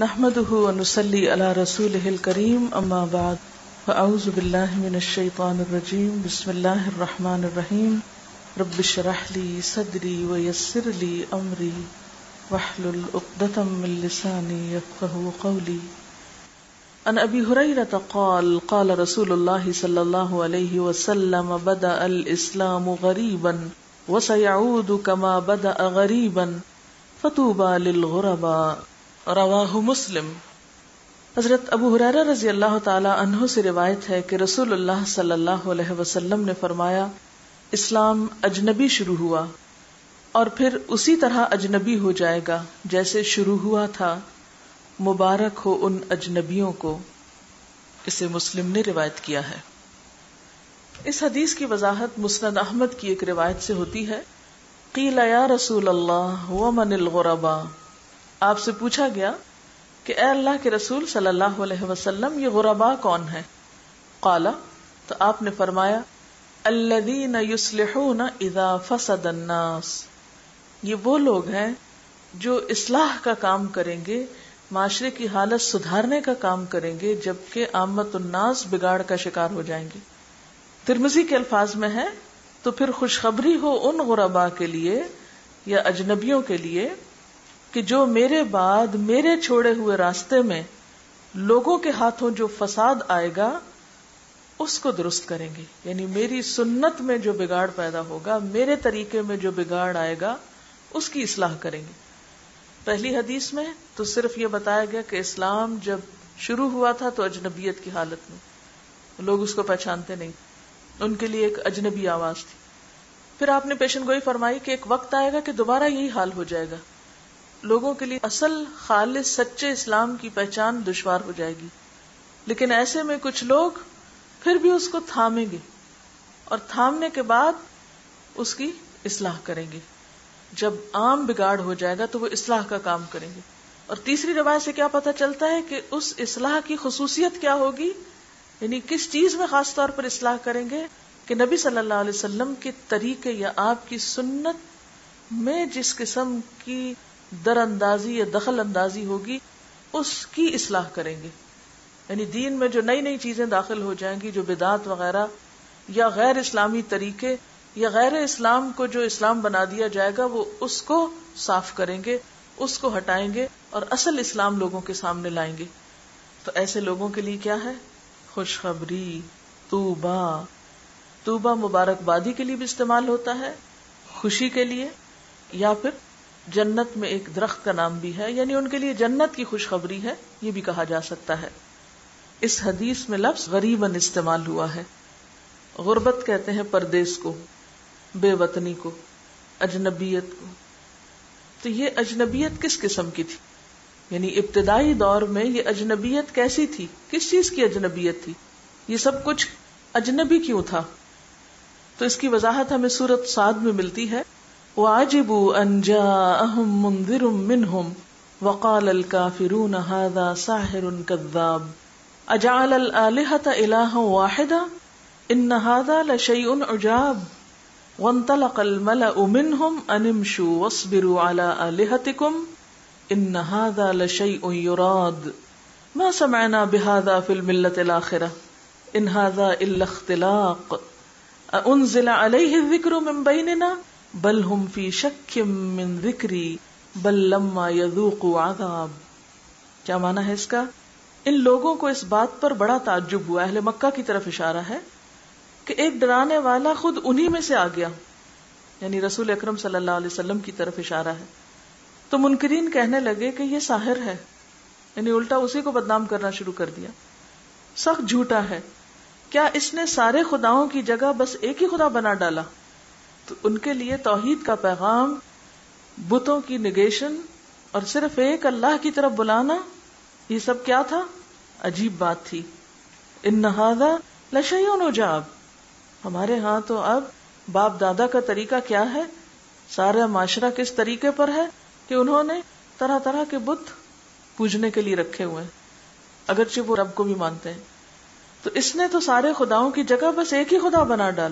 نحمده ونصلي على رسوله الكريم اما بعد فاعوذ بالله من الشيطان الرجيم بسم الله الرحمن الرحيم رب اشرح لي صدري ويسر لي امري واحلل عقدة من لساني يفقهوا قولي عن ابي هريرة قال قال رسول الله صلى الله عليه وسلم بدا الاسلام غريبا وسيعود كما بدا غريبا فطوبى للغرباء رواہ مسلم. حضرت ابو ہریرہ رضی اللہ تعالی عنہ سے روایت ہے کہ رسول اللہ صلی اللہ علیہ وسلم نے فرمایا اسلام اجنبی شروع ہوا اور پھر اسی طرح اجنبی ہو جائے گا جیسے شروع ہوا تھا، مبارک ہو ان اجنبیوں کو. اسے مسلم نے روایت کیا ہے. اس حدیث کی وضاحت مسند احمد کی ایک روایت سے ہوتی ہے. قیل یا رسول اللہ ومن الغرباء، آپ سے پوچھا گیا کہ اے اللہ کے رسول صلی اللہ علیہ وسلم یہ غرباء کون ہیں؟ قالا، تو آپ نے فرمایا الذین یصلحون اذا فسد الناس، یہ وہ لوگ ہیں جو اصلاح کا کام کریں گے، معاشرے کی حالت سدھارنے کا کام کریں گے جبکہ عامت الناس بگاڑ کا شکار ہو جائیں گے. ترمذی کے الفاظ میں ہے تو پھر خوشخبری ہو ان غرباء کے لیے یا اجنبیوں کے لیے کہ جو میرے بعد میرے چھوڑے ہوئے راستے میں لوگوں کے ہاتھوں جو فساد آئے گا اس کو درست کریں گے، یعنی میری سنت میں جو بگاڑ پیدا ہوگا، میرے طریقے میں جو بگاڑ آئے گا اس کی اصلاح کریں گے. پہلی حدیث میں تو صرف یہ بتایا گیا کہ اسلام جب شروع ہوا تھا تو اجنبیت کی حالت میں لوگ اس کو پہچانتے نہیں، ان کے لیے ایک اجنبی آواز تھی. پھر آپ نے پیشن گوئی فرمائی کہ ایک وقت آئے گا کہ دوبارہ یہی حال ہو جائے گا، لوگوں کے لیے اصل خالص سچے اسلام کی پہچان دشوار ہو جائے گی. لیکن ایسے میں کچھ لوگ پھر بھی اس کو تھامیں گے اور تھامنے کے بعد اس کی اصلاح کریں گے. جب عام بگاڑ ہو جائے گا تو وہ اصلاح کا کام کریں گے. اور تیسری روایت سے کیا پتہ چلتا ہے کہ اس اصلاح کی خصوصیت کیا ہوگی، یعنی کس چیز میں خاص طور پر اصلاح کریں گے کہ نبی صلی اللہ علیہ وسلم کے طریقے یا آپ کی سنت میں جس قسم کی در اندازی یا دخل اندازی ہوگی اس کی اصلاح کریں گے. یعنی دین میں جو نئی نئی چیزیں داخل ہو جائیں گی، جو بدعات وغیرہ یا غیر اسلامی طریقے یا غیر اسلام کو جو اسلام بنا دیا جائے گا، وہ اس کو صاف کریں گے، اس کو ہٹائیں گے اور اصل اسلام لوگوں کے سامنے لائیں گے. تو ایسے لوگوں کے لیے کیا ہے؟ خوشخبری، توبہ. توبہ مبارکبادی کے لیے بھی استعمال ہوتا ہے، خوشی کے لیے، یا پھر جنت میں ایک درخت کا نام بھی ہے، یعنی ان کے لیے جنت کی خوشخبری ہے، یہ بھی کہا جا سکتا ہے. اس حدیث میں لفظ غریباً استعمال ہوا ہے. غربت کہتے ہیں پردیس کو، بے وطنی کو، اجنبیت کو. تو یہ اجنبیت کس قسم کی تھی؟ یعنی ابتدائی دور میں یہ اجنبیت کیسی تھی، کس چیز کی اجنبیت تھی، یہ سب کچھ اجنبی کیوں تھا؟ تو اس کی وضاحت ہمیں سورۃ صاد میں ملتی ہے. وَعَجِبُوا أَن جَاءَهُم مُنذِرٌ مِّنْهُمْ وَقَالَ الْكَافِرُونَ هَذَا سَاحِرٌ كَذَّابٌ أَجَعَلَ الْآلِهَةَ إِلَٰهًا وَاحِدًا إِنَّ هَٰذَا لَشَيْءٌ عُجَابٌ وَانْطَلَقَ الْمَلَأُ مِنْهُمْ أَنِ امْشُوا وَاصْبِرُوا عَلَىٰ آلِهَتِكُمْ إِنَّ هَٰذَا لَشَيْءٌ يُرَادُ مَا سَمِعْنَا بِهَٰذَا فِي الْمِلَّةِ الْآخِرَةِ إِنْ هَٰذَا إِلَّا اخْتِلَاقٌ أَأُنْزِلَ عَلَيْهِ الذِّكْرُ مِن بَيْنِنَا بل ہم فی شک من ذکری بل لما یذوقوا عذاب. کیا معنی ہے اس کا؟ ان لوگوں کو اس بات پر بڑا تعجب ہوا، اہل مکہ کی طرف اشارہ ہے، کہ ایک ڈرانے والا خود انہی میں سے آ گیا، یعنی رسول اکرم صلی اللہ علیہ وسلم کی طرف اشارہ ہے. تو منکرین کہنے لگے کہ یہ ساحر ہے، یعنی الٹا اسی کو بدنام کرنا شروع کر دیا، سخت جھوٹا ہے، کیا اس نے سارے خداؤں کی جگہ بس ایک ہی خدا بنا ڈالا؟ تو ان کے لیے توحید کا پیغام، بتوں کی نگیشن اور صرف ایک اللہ کی طرف بلانا، یہ سب کیا تھا؟ عجیب بات تھی. ان ھذا لشیء عجاب، ہمارے ہاں تو اب باپ دادا کا طریقہ کیا ہے، سارا معاشرہ کس طریقے پر ہے کہ انہوں نے طرح طرح کے بت پوجنے کے لیے رکھے ہوئے ہیں، اگرچہ وہ رب کو بھی مانتے ہیں. تو اس نے تو سارے خداؤں کی جگہ بس ایک ہی خدا بنا ڈالا.